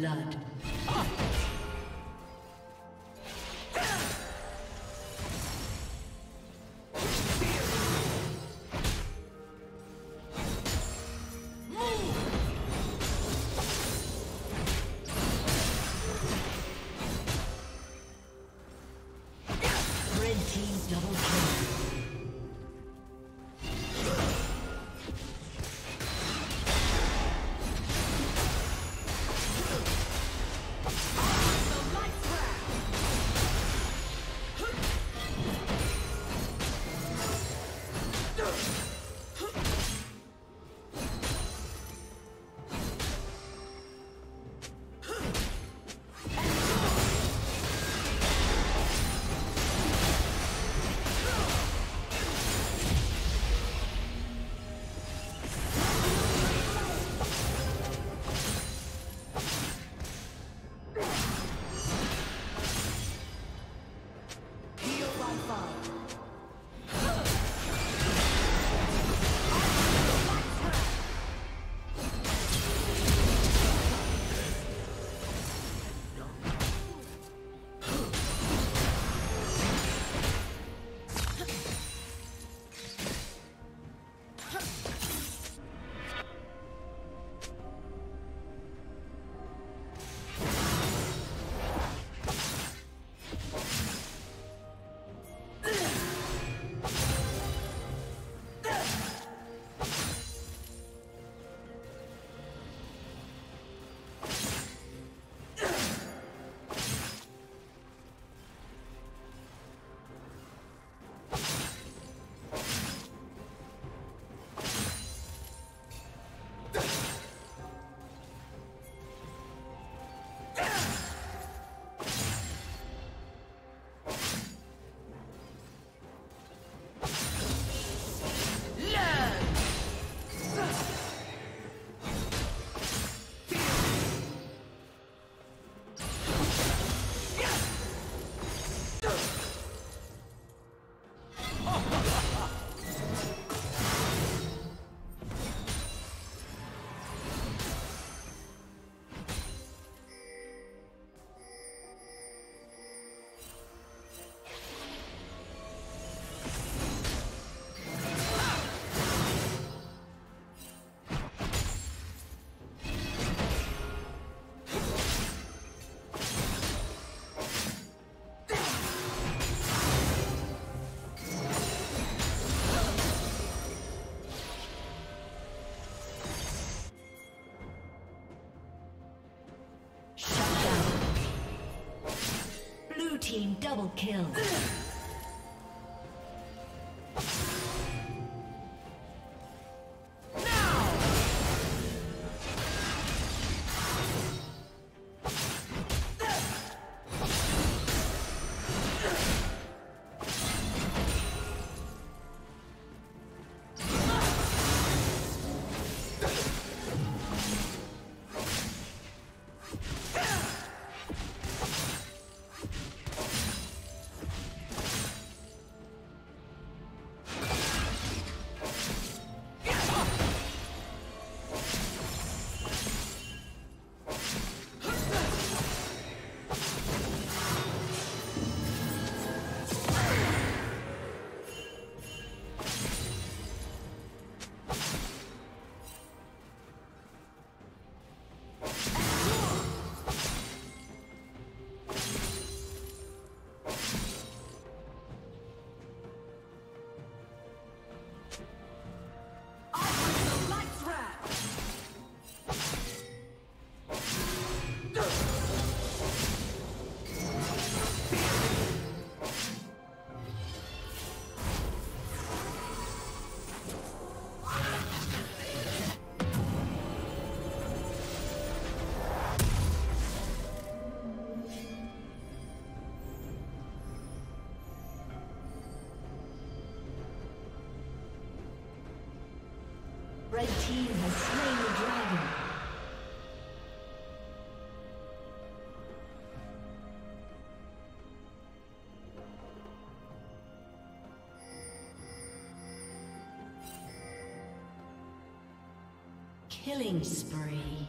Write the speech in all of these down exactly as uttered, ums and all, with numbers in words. blood. Team double kill. Red team has slain the dragon. Killing spree.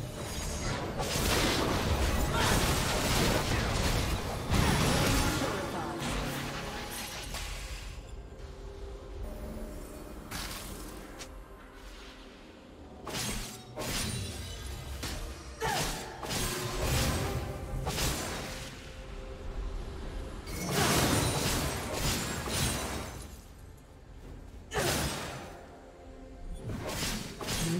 Blue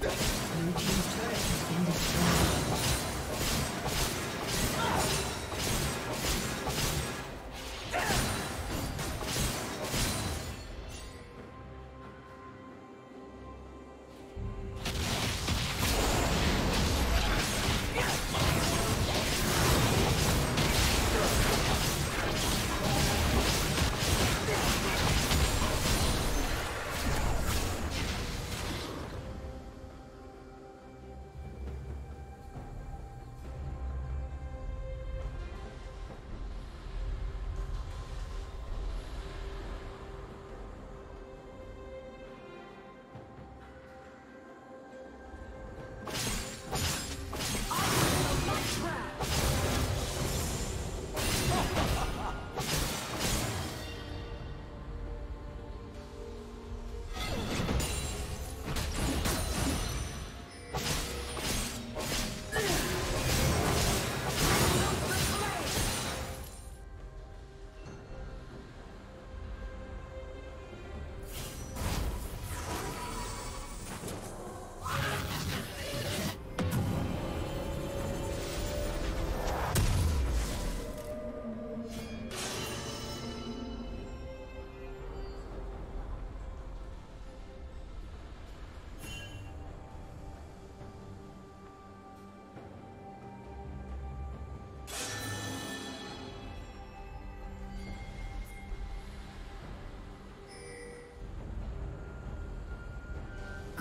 Blue team's turret has been destroyed.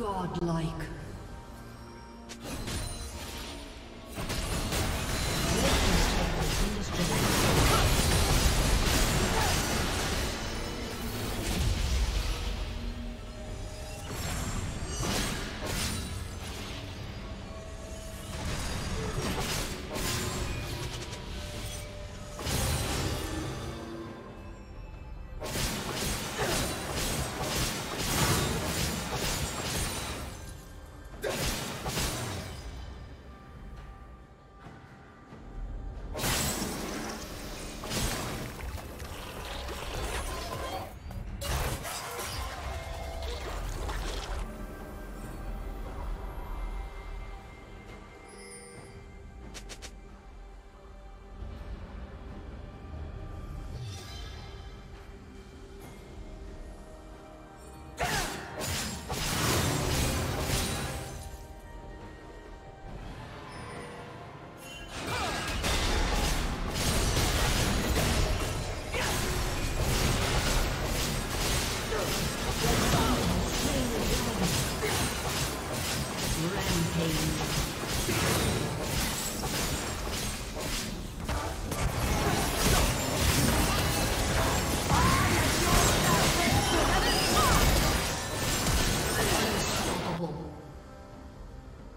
Godlike.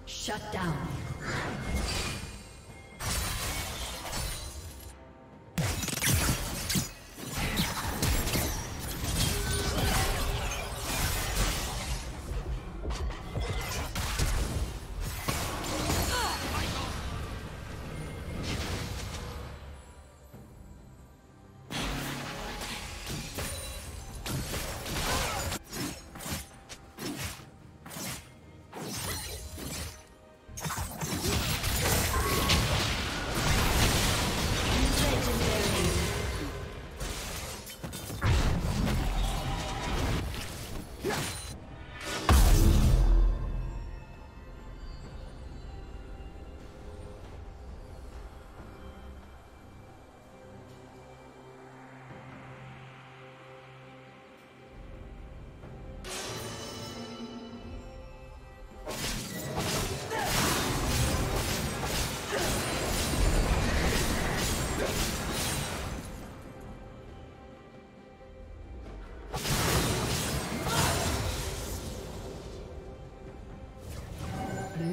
Shut down. Blue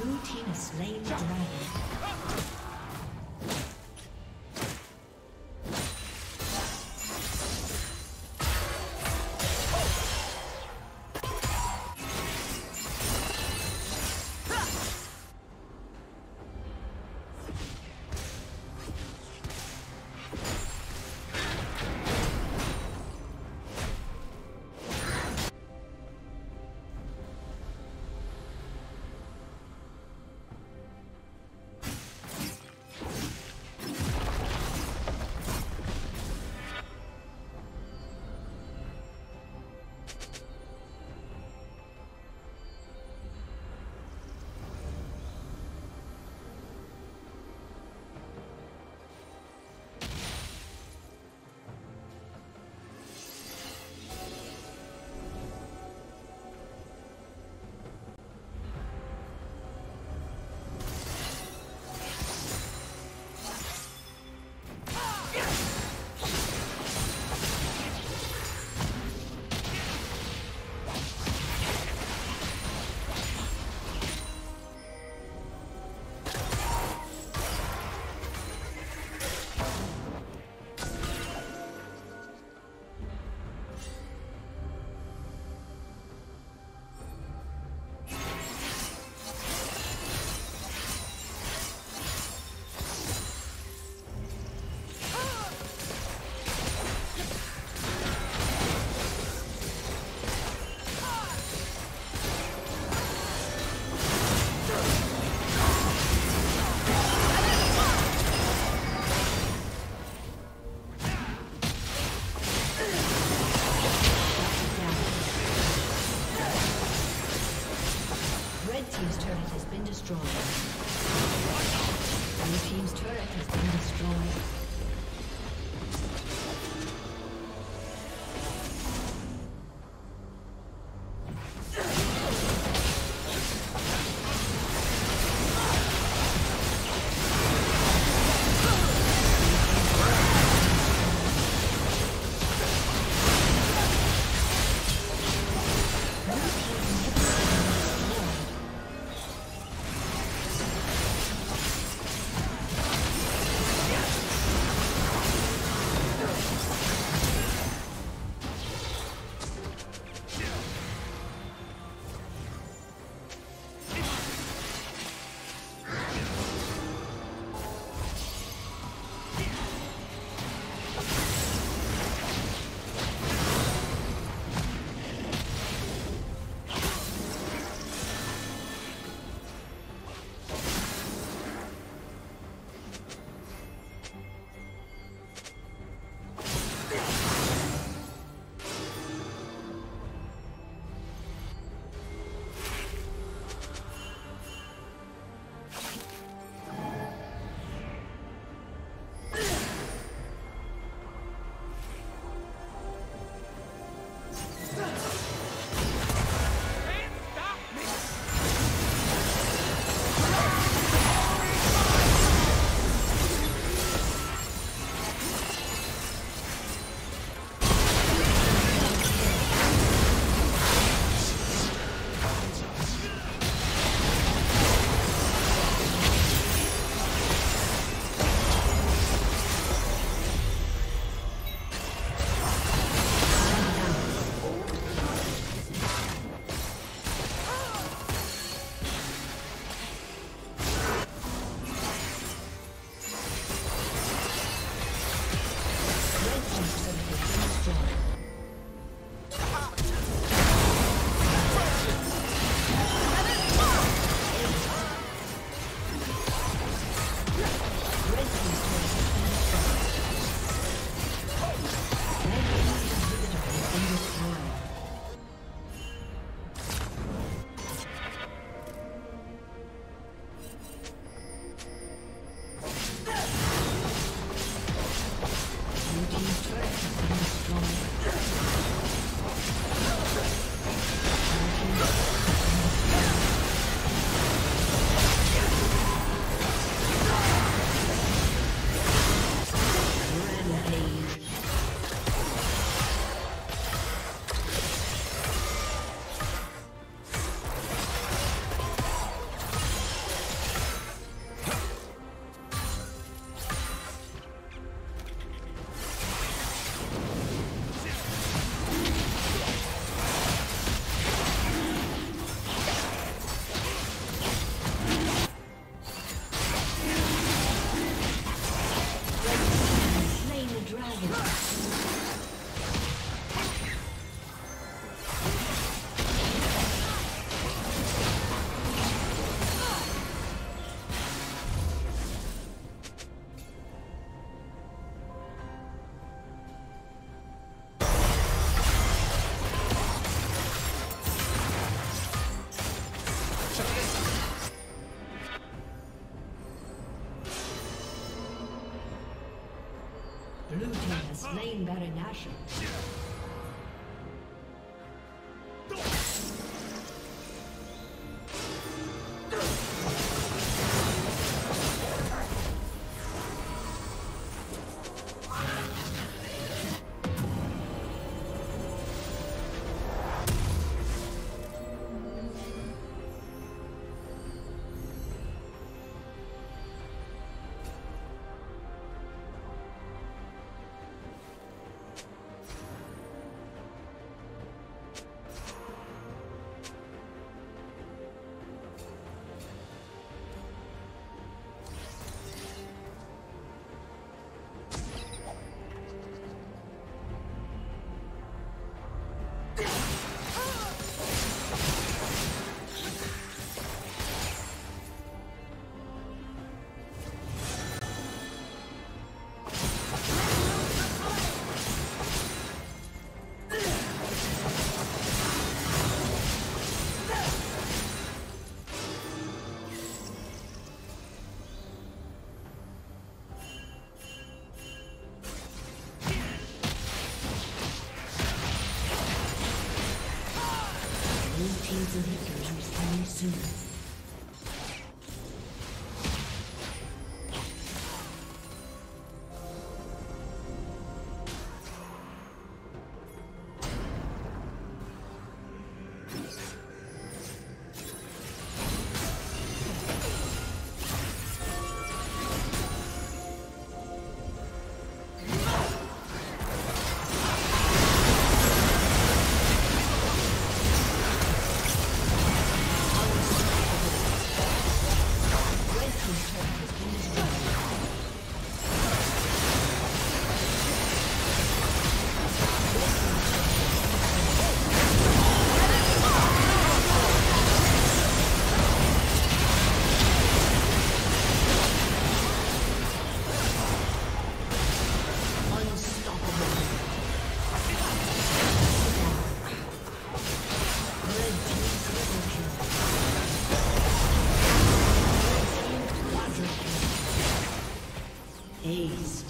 Blue team has slain the dragon. Blue team has slain Baron Nashor. The victors are coming soon. Ace.